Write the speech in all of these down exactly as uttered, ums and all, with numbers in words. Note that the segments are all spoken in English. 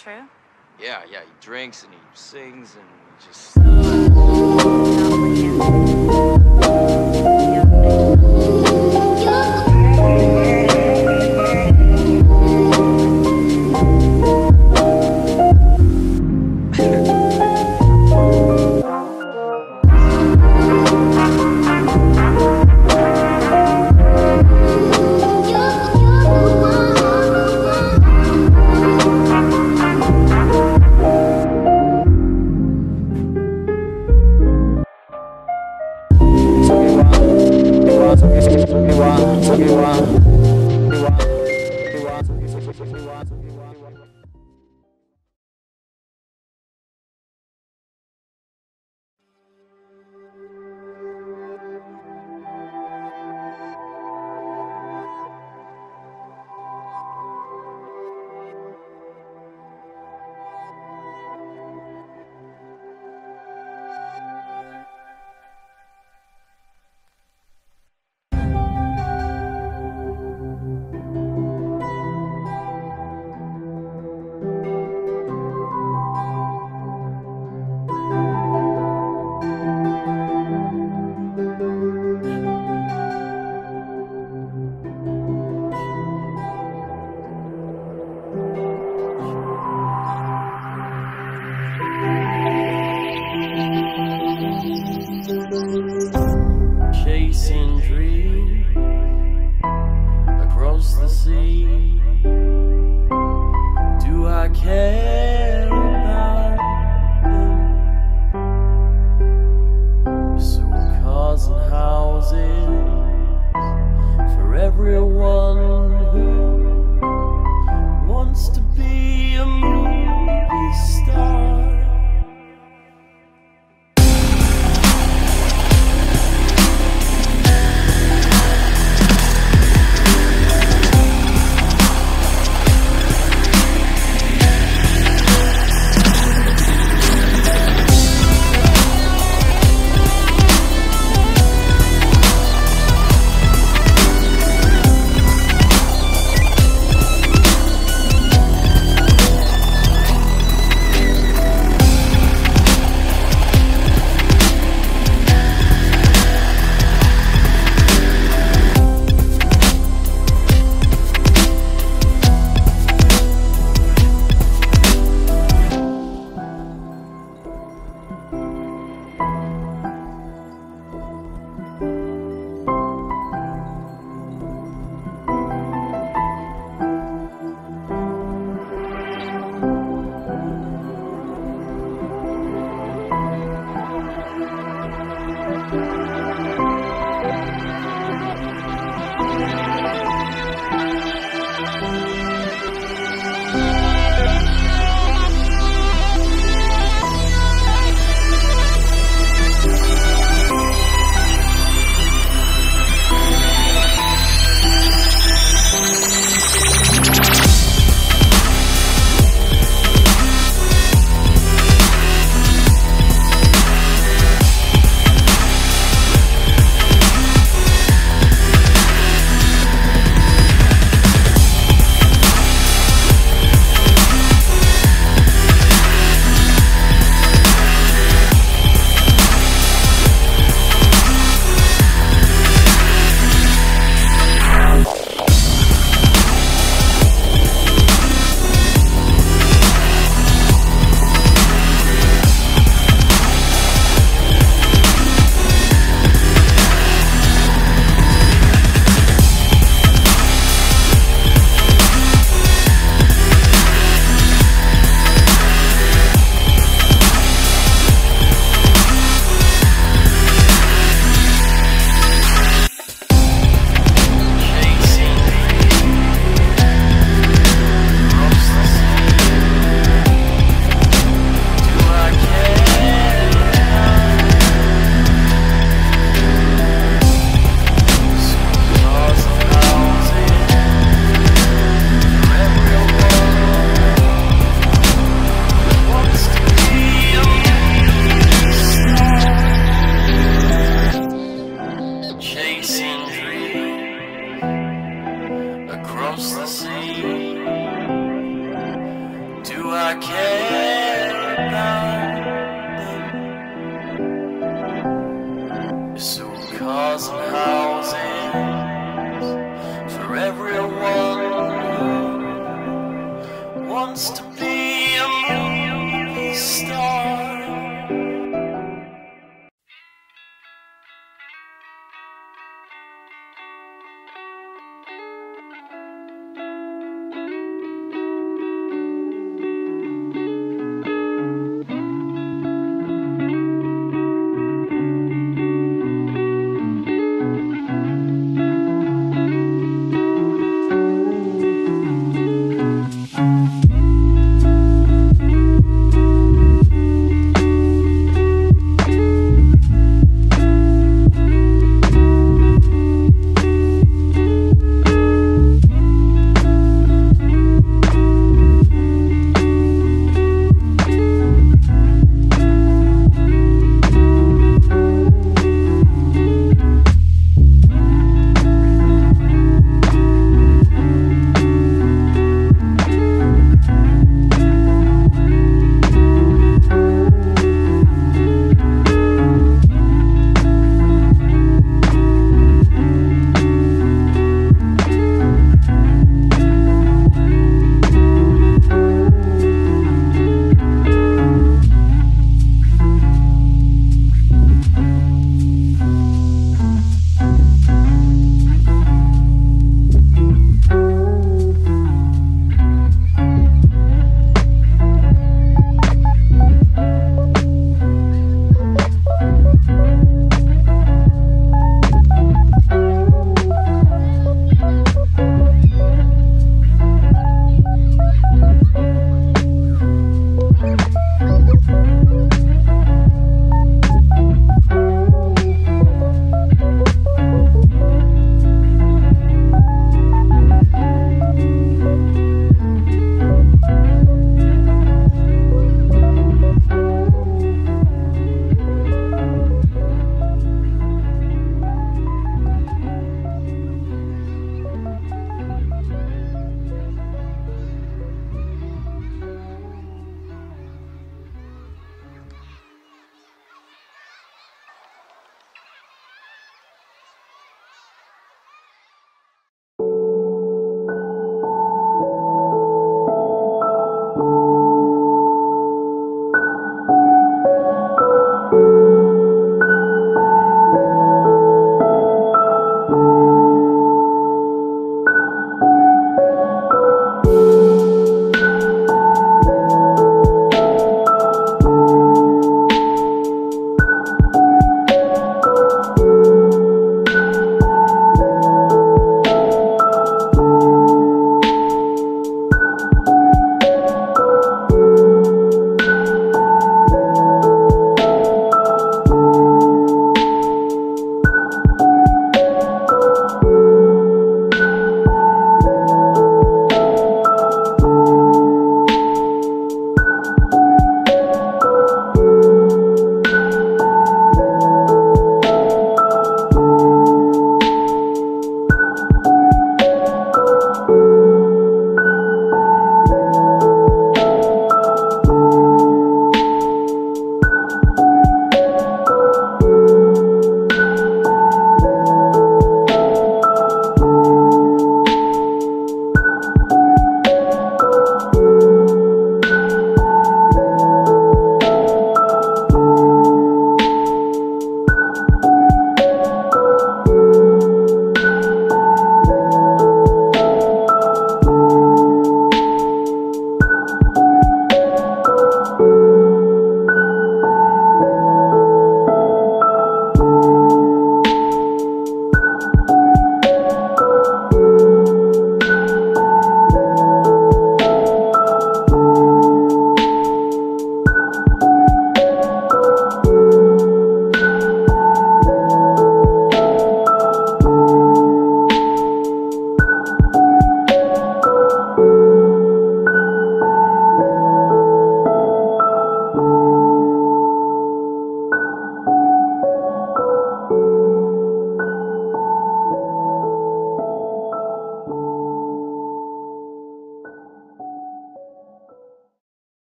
true? Yeah, yeah, he drinks and he sings and he just...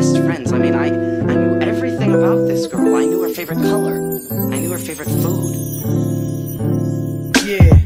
best friends. I mean, I, I knew everything about this girl. I knew her favorite color. I knew her favorite food. Yeah.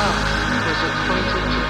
up was appointed to